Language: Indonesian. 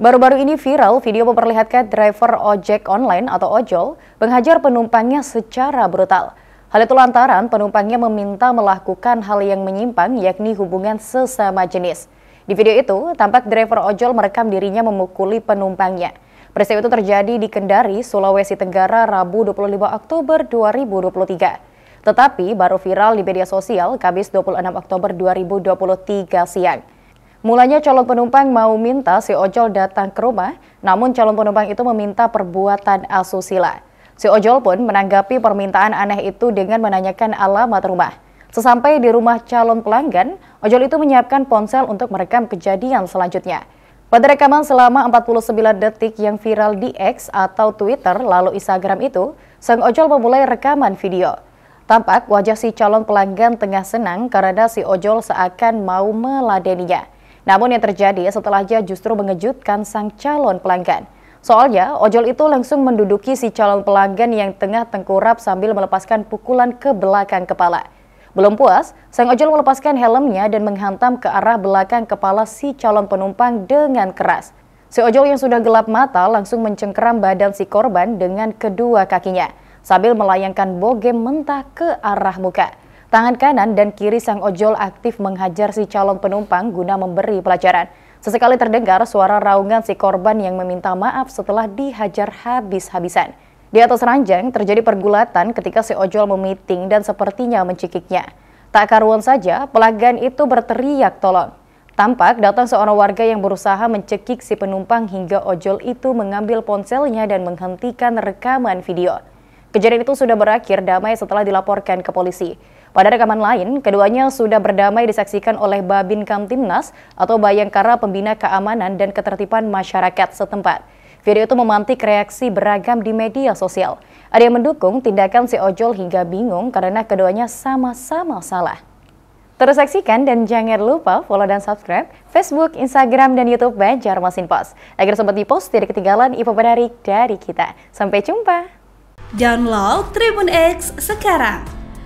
Baru-baru ini viral video memperlihatkan driver ojek online atau ojol menghajar penumpangnya secara brutal. Hal itu lantaran penumpangnya meminta melakukan hal yang menyimpang, yakni hubungan sesama jenis. Di video itu, tampak driver ojol merekam dirinya memukuli penumpangnya. Peristiwa itu terjadi di Kendari, Sulawesi Tenggara, Rabu 25 Oktober 2023. Tetapi baru viral di media sosial Kamis 26 Oktober 2023 siang. Mulanya calon penumpang mau minta si ojol datang ke rumah, namun calon penumpang itu meminta perbuatan asusila. Si ojol pun menanggapi permintaan aneh itu dengan menanyakan alamat rumah. Sesampai di rumah calon pelanggan, ojol itu menyiapkan ponsel untuk merekam kejadian selanjutnya. Pada rekaman selama 49 detik yang viral di X atau Twitter lalu Instagram itu, sang ojol memulai rekaman video. Tampak wajah si calon pelanggan tengah senang karena si ojol seakan mau meladeninya. Namun yang terjadi setelahnya justru mengejutkan sang calon pelanggan. Soalnya, ojol itu langsung menduduki si calon pelanggan yang tengah tengkurap sambil melepaskan pukulan ke belakang kepala. Belum puas, sang ojol melepaskan helmnya dan menghantam ke arah belakang kepala si calon penumpang dengan keras. Si ojol yang sudah gelap mata langsung mencengkeram badan si korban dengan kedua kakinya, sambil melayangkan boge mentah ke arah muka. Tangan kanan dan kiri sang ojol aktif menghajar si calon penumpang guna memberi pelajaran. Sesekali terdengar suara raungan si korban yang meminta maaf setelah dihajar habis-habisan. Di atas ranjang terjadi pergulatan ketika si ojol memiting dan sepertinya mencikiknya. Tak karuan saja, pelanggan itu berteriak tolong. Tampak datang seorang warga yang berusaha mencekik si penumpang hingga ojol itu mengambil ponselnya dan menghentikan rekaman video. Kejadian itu sudah berakhir damai setelah dilaporkan ke polisi. Pada rekaman lain, keduanya sudah berdamai disaksikan oleh Babinkamtimnas atau Bhayangkara Pembina Keamanan dan Ketertipan Masyarakat setempat. Video itu memantik reaksi beragam di media sosial. Ada yang mendukung tindakan si ojol hingga bingung karena keduanya sama-sama salah. Terus saksikan dan jangan lupa follow dan subscribe Facebook, Instagram, dan YouTube Bajar Masin Post. Agar sobat di post tidak ketinggalan info menarik dari kita. Sampai jumpa! Download Tribun X sekarang!